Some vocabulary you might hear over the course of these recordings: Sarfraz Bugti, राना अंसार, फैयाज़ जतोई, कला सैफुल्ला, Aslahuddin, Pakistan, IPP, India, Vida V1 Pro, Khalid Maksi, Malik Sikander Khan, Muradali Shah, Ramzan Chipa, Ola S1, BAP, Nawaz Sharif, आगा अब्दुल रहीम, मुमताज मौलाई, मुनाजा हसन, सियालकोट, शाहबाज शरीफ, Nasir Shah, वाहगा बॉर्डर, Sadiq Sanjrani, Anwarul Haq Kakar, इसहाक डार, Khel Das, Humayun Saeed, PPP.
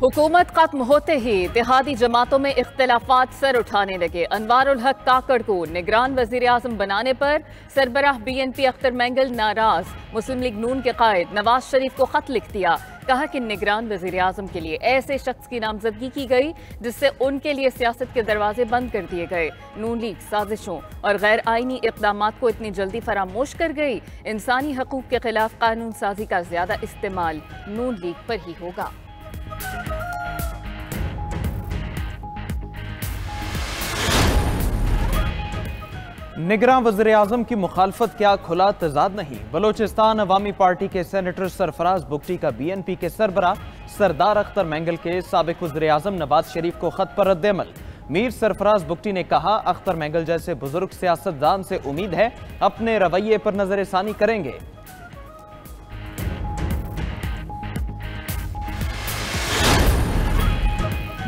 हुकूमत खत्म होते ही इत्तेहादी जमातों में इख्तिलाफात सर उठाने लगे। अनवारुल हक काकड़ को निगरान वजीर आज़म बनाने पर सरबराह BNP अख्तर मेंगल नाराज। मुस्लिम लीग नून के कायद नवाज शरीफ को खत लिख दिया, कहा कि निगरान वजीर आज़म के लिए ऐसे शख्स की नामजदगी की गई जिससे उनके लिए सियासत के दरवाजे बंद कर दिए गए। नून लीग साजिशों और गैर आइनी इकदाम को इतनी जल्दी फरामोश कर गई। इंसानी हकूक के खिलाफ कानून साजी का ज्यादा इस्तेमाल नून लीग पर ही होगा। निगरान वज़ीर आज़म की मुखालफत क्या खुला तजाद नहीं। बलोचिस्तान अवामी पार्टी के सेनेटर सरफराज बुगटी का BNP के सरबरा सरदार अख्तर मेंगल के साबिक वज़ीर आज़म नवाज शरीफ को खत पर रद्देमल। मीर सरफराज बुगटी ने कहा, अख्तर मेंगल जैसे बुजुर्ग सियासतदान से उम्मीद है अपने रवैये पर नजरसानी करेंगे।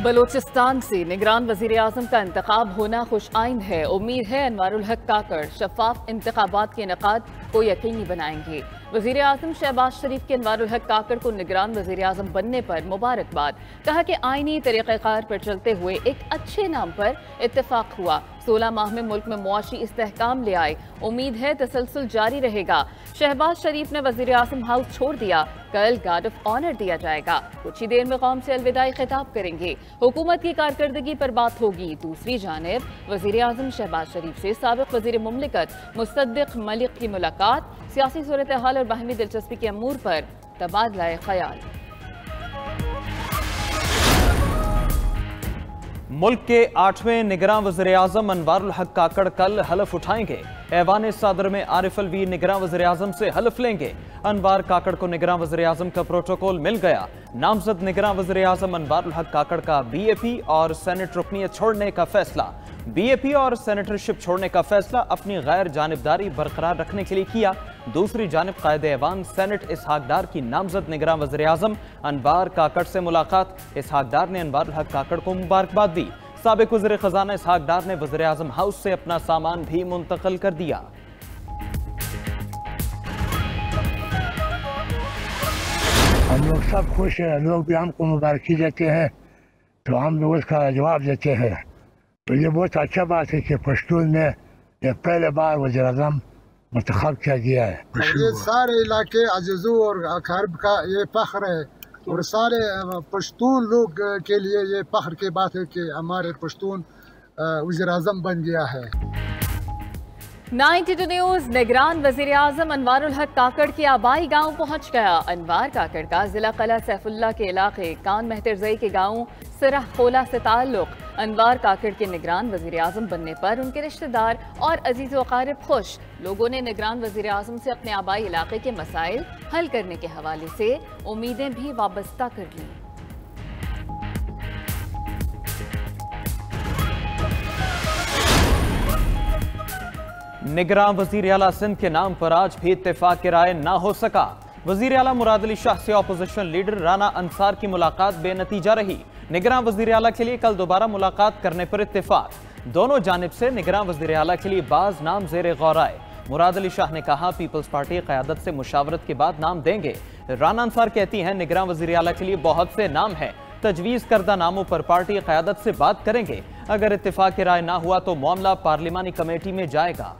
बलोचिस्तान से निगरान वजीर आज़म का इंतखाब होना खुश आइंद है। उम्मीद है अनवारुल हक काकड़ शफाफ इंतखाबात के इनकाद को यकीनी बनाएंगे। वजीर आज़म शहबाज शरीफ के अनवारुल हक काकड़ को निगरान वजीर आज़म बनने पर मुबारकबाद। कहा कि आइनी तरीक़ाकार पर चलते हुए एक अच्छे नाम पर इत्तेफाक हुआ। 16 माह में मुल्क में मुआशी इस्तेहकाम ले आए। उम्मीद है तसलसल जारी रहेगा। शहबाज शरीफ ने वजीर आज़म हाउस छोड़ दिया, कल गार्ड ऑफ ऑनर दिया जाएगा। कुछ ही देर में कौम से अलविदाई खिताब करेंगे। हुकूमत की कारकर्दगी पर बात होगी। दूसरी जानिब वजीर आज़म शहबाज शरीफ से साबिक़ वजीर मुमलिकत मुसद्दिक़ मलिक की मुलाकात, सियासी सूरत हाल और बाहमी दिलचस्पी के अमूर पर तबादला ख्याल। मुल्क के 8वें निगरान वज़ीर आज़म अनवारुल हक काकड़ कल हलफ उठाएंगे। ऐवान सादर में आरिफ अलवी निगरान वज़ीर आज़म से हलफ लेंगे। अनवार काकड़ को निगरान वज़ीर आज़म का प्रोटोकॉल मिल गया। नामजद निगरान वज़ीर आज़म अनवारुल हक काकड़ का BAP और सेनेट रुकनियत छोड़ने का फैसला BAP और सेनेटरशिप छोड़ने का फैसला अपनी गैर जानिबदारी बरकरार रखने के लिए किया। दूसरी जानब कायद ऐवान सेनेट इसहाक डार की नामजद निगरान वज़ीर आज़म अनवार काकड़ से मुलाकात। इसहाक डार ने अनवारुल हक काकड़ को मुबारकबाद दी। साबिक़ वज़ीर ख़ज़ाना इसहाक डार ने वज़ीर आज़म हाउस से अपना सामान भी मुंतकिल कर दिया। हम लोग सब खुश हैं, लोग भी हमको मुबारकी देते हैं तो हम लोग उसका जवाब देते हैं। तो ये बहुत अच्छा बात है कि पश्तून में यह पहले बार वज़ीर आज़म मुंतखब किया गया है। ये सारे इलाके अज़ीज़ों और अक़ारिब का ये फ़ख्र है और सारे पश्तून लोग के लिए ये फ़ख्र की बात है कि हमारे पश्तून वज़ीर आज़म बन गया है। 92 न्यूज़ निगरान वज़ीर आज़म अनवारुल हक काकड़ के आबाई गांव पहुंच गया। अनवार काकड़ का ज़िला कला सैफुल्ला के इलाके कान महतरजई के गांव सिराह खोला से ताल्लुक़। अनवार काकड़ के निगरान वज़ीर आज़म बनने पर उनके रिश्तेदार और अजीज़ व अक़ारिब खुश। लोगों ने निगरान वज़ीर आज़म से अपने आबाई इलाके के मसाइल हल करने के हवाले से उम्मीदें भी वाबस्ता कर लीं। निगरान वज़ीर आला सिंध के नाम पर आज भी इत्तेफाक राय ना हो सका। वज़ीर आला मुरादली शाह से अपोजिशन लीडर राना अंसार की मुलाकात बेनतीजा रही। निगरान वज़ीर आला के लिए कल दोबारा मुलाकात करने पर इत्तेफाक। दोनों जानिब से निगरान वज़ीर आला के लिए बाज नाम ज़ेरे गौर आए। मुरादली शाह ने कहा, पीपल्स पार्टी क़यादत से मुशावरत के बाद नाम देंगे। राना अंसार कहती हैं, निगरान वज़ीर आला के लिए बहुत से नाम हैं, तजवीज़ करदा नामों पर पार्टी क़यादत से बात करेंगे। अगर इत्तेफाक राय ना हुआ तो मामला पार्लिमानी कमेटी में जाएगा।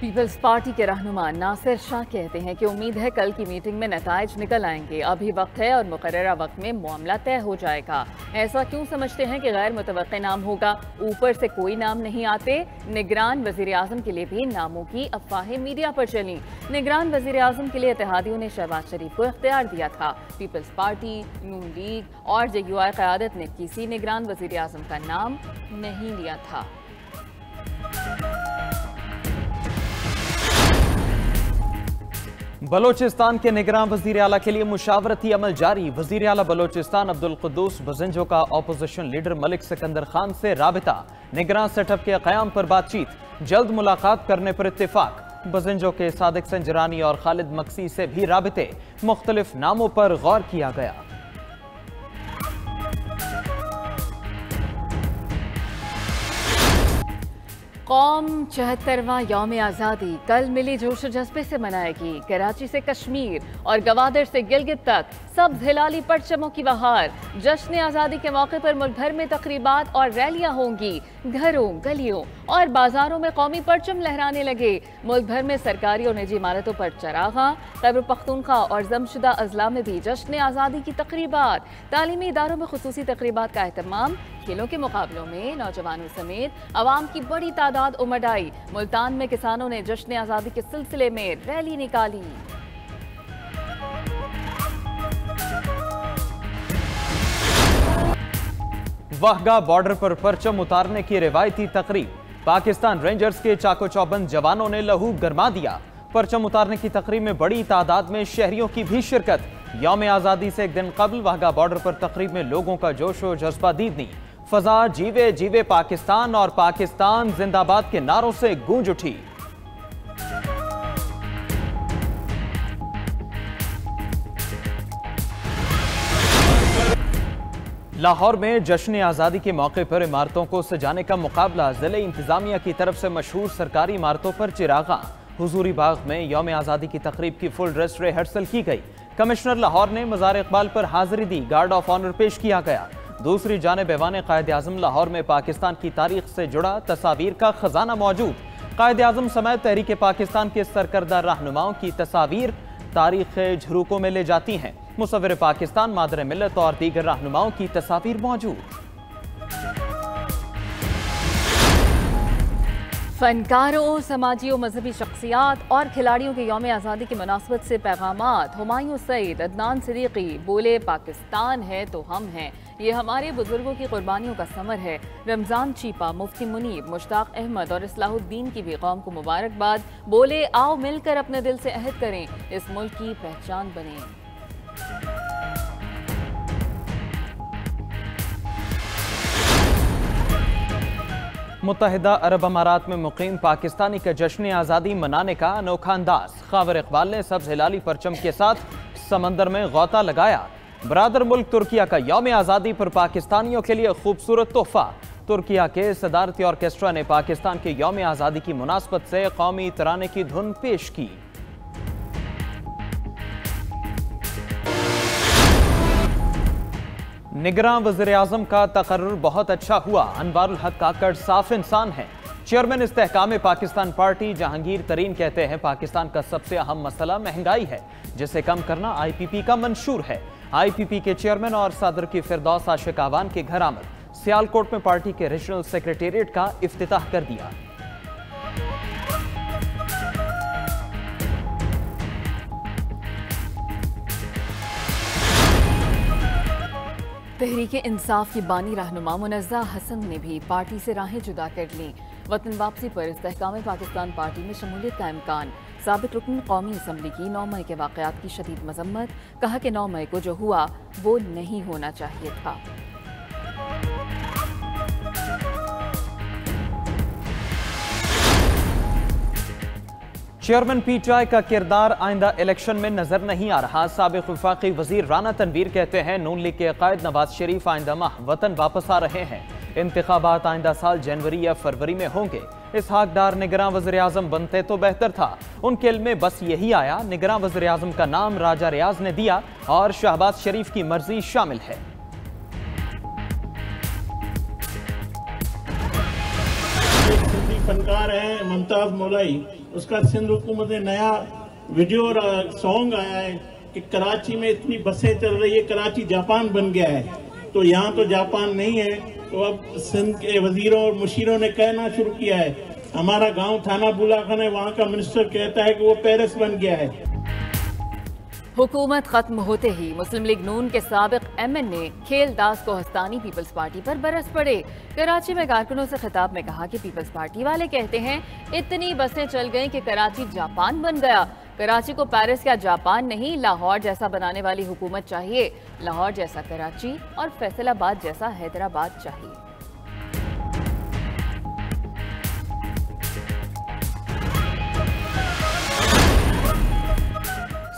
पीपल्स पार्टी के रहनुमा नासिर शाह कहते हैं कि उम्मीद है कल की मीटिंग में नताइज निकल आएंगे। अभी वक्त है और मुकर्ररा वक्त में मामला तय हो जाएगा। ऐसा क्यों समझते हैं कि गैर मुतवक्के नाम होगा? ऊपर से कोई नाम नहीं आते। निगरान वज़ीर आज़म के लिए भी नामों की अफवाहें मीडिया पर चलीं। निगरान वज़ीर आज़म के लिए इत्तेहादियों ने शहबाज शरीफ को इख्तियार दिया था। पीपल्स पार्टी, नून लीग और JUI क़यादत ने किसी निगरान वज़ीर आज़म का नाम नहीं लिया था। बलोचिस्तान के निगरान वज़ीर आला के लिए मुशावरती अमल जारी। वज़ीर आला बलोचिस्तान अब्दुल क़ुद्दूस बिज़ेंजो का अपोजिशन लीडर मलिक सिकंदर खान से राबिता। निगरान सेटअप के क़याम पर बातचीत, जल्द मुलाकात करने पर इत्तेफाक। बिज़ेंजो के सादिक संजरानी और खालिद मक्सी से भी राबिते, मुख्तलिफ नामों पर गौर किया गया। कौम 74वां यौम आज़ादी कल मिली जोश व जज्बे से मनाएगी। कराची से कश्मीर और गवादर से गिलगित तक सब हिलाली परचमों की बहार। जश्न आज़ादी के मौके पर मुल्क भर में तकरीबात और रैलियां होंगी। घरों, गलियों और बाजारों में कौमी परचम लहराने लगे। मुल्क भर में सरकारी और निजी इमारतों पर चरागा। खैबर पख्तूनख्वा और जमशुदा अजला में भी जश्न आज़ादी की तकरीबात। तालीमी इदारों में खुसूसी तकरीबात का अहतमाम। खेलों के मुकाबलों में नौजवानों समेत आवाम की बड़ी तादाद उमड़ आई। मुल्तान में किसानों ने जश्न आज़ादी के सिलसिले में रैली निकाली। वाहगा बॉर्डर पर परचम उतारने की रिवायती तकरीब। पाकिस्तान रेंजर्स के चाको चौबंद जवानों ने लहू गरमा दिया। परचम उतारने की तकरीब में बड़ी तादाद में शहरियों की भी शिरकत। यौम आज़ादी से एक दिन कबल वाहगा बॉर्डर पर तकरीब में लोगों का जोश व जज्बा दीदनी। फजा जीवे जीवे पाकिस्तान और पाकिस्तान जिंदाबाद के नारों से गूंज उठी। लाहौर में जश्न आज़ादी के मौके पर इमारतों को सजाने का मुकाबला। जिले इंतजामिया की तरफ से मशहूर सरकारी इमारतों पर चिरागा। हुजूरी बाग में यौम आज़ादी की तकरीब की फुल ड्रेस रिहर्सल की गई। कमिश्नर लाहौर ने मज़ार इकबाल पर हाजिरी दी। गार्ड ऑफ ऑनर पेश किया गया। दूसरी जानिब ऐवान कायद आज़म लाहौर में पाकिस्तान की तारीख से जुड़ा तस्वीर का खजाना मौजूद। कायद आज़म समेत तहरीक पाकिस्तान के सरकर्दा रहनुमाओं की तस्वीर तारीख झरूकों में ले जाती हैं। मुसव्विर पाकिस्तान, मादर मिलत और दीगर रहनुमाओं की तस्वीर मौजूद। फनकारों, समाजी और मजहबी शख्सियात और खिलाड़ियों के यौम आज़ादी की मुनासबत से पैगामात। हुमायूं सईद, अदनान सिद्दीकी बोले, पाकिस्तान है तो हम हैं, ये हमारे बुजुर्गों की कुर्बानियों का समर है। रमज़ान चीपा, मुफ्ती मुनीब मुश्ताक अहमद और असलाहुद्दीन की भी कौम को मुबारकबाद। बोले, आओ मिलकर अपने दिल से अहद करें, इस मुल्क की पहचान बने। मुत्तहिदा अरब अमारात में मुकीम पाकिस्तानी का जश्न आज़ादी मनाने का अनोखा अंदाज। खावर इकबाल ने सब्ज हिलाली परचम के साथ समंदर में गौता लगाया। बरादर मुल्क तुर्किया का यौम आज़ादी पर पाकिस्तानियों के लिए खूबसूरत तोहफा। तुर्किया के सदारती ऑर्केस्ट्रा ने पाकिस्तान के यौम आज़ादी की मुनासबत से कौमी तराने की धुन पेश की। निगरां वज़ीर आज़म का तकर्रुर बहुत अच्छा हुआ। अनवारुल हक काकड़ साफ इंसान है। चेयरमैन इस्तेहकाम पाकिस्तान पार्टी जहांगीर तरीन कहते हैं, पाकिस्तान का सबसे अहम मसला महंगाई है, जिसे कम करना IPP का मंशूर है। IPP के चेयरमैन और सदर की फिरदौस आशिक आवान के घर आमद। सियालकोट में पार्टी के रीजनल सेक्रेटेरिएट का इफ्तिताह कर दिया। तहरीके इंसाफ की बानी रहनुमा मुनाजा हसन ने भी पार्टी से राहें जुदा कर लीं। वतन वापसी पर इस्तेहकाम पाकिस्तान पार्टी में शमूलियत का इम्कान। साबिक रुकन कौमी असम्बली की 9 मई के वाक़यात की शदीद मजम्मत। कहा कि 9 मई को जो हुआ वो नहीं होना चाहिए था। चेयरमैन PTI का किरदार आइंदा इलेक्शन में नजर नहीं आ रहा। साबिक वफाकी वजीर राना तनवीर कहते हैं, नून लीग के कायद नवाज शरीफ आइंदा माह वतन वापस आ रहे हैं। इंतखाबात आइंदा साल जनवरी या फरवरी में होंगे। इसहाक दार निगरां वज़ीर आज़म बनते तो बेहतर था, उनके इल्म में बस यही आया। निगरां वज़ीर आज़म का नाम राजा रियाज ने दिया और शाहबाज शरीफ की मर्जी शामिल है। फनकार है मुमताज मौलाई, उसका सिंध हुकूमत ने नया वीडियो और सॉन्ग आया है कि कराची में इतनी बसें चल रही है, कराची जापान बन गया है। तो यहाँ तो जापान नहीं है, तो अब सिंध के वजीरों और मुशीरों ने कहना शुरू किया है। हमारा गांव थाना बुलाखन है, वहाँ का मिनिस्टर कहता है कि वो पेरिस बन गया है। हुकूमत खत्म होते ही मुस्लिम लीग नून के साबिक MN ने खेल दास को हस्तानी पीपल्स पार्टी पर बरस पड़े। कराची में कारकुनों से खिताब में कहा कि पीपल्स पार्टी वाले कहते हैं इतनी बसें चल गईं कि कराची जापान बन गया। कराची को पेरिस या जापान नहीं, लाहौर जैसा बनाने वाली हुकूमत चाहिए। लाहौर जैसा कराची और फैसलाबाद जैसा हैदराबाद चाहिए।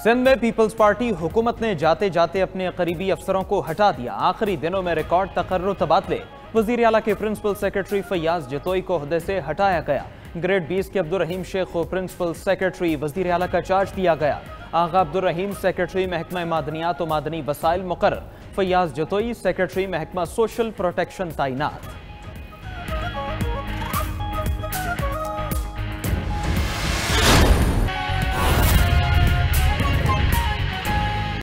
सिंध में पीपल्स पार्टी हुकूमत ने जाते जाते अपने करीबी अफसरों को हटा दिया। आखिरी दिनों में रिकॉर्ड तकर्र तबादले। वज़ीर आला के प्रिंसिपल सेक्रेटरी फैयाज़ जतोई को ओहदे से हटाया गया। ग्रेड 20 के अब्दुल रहीम शेख को प्रिंसिपल सेक्रेटरी वज़ीर आला का चार्ज दिया गया। आगा अब्दुल रहीम सेक्रेटरी महकमा मादनियात और मादनी वसाइल मुकर्रर। फैयाज़ जतोई सेक्रेटरी महकमा सोशल प्रोटेक्शन तैनात।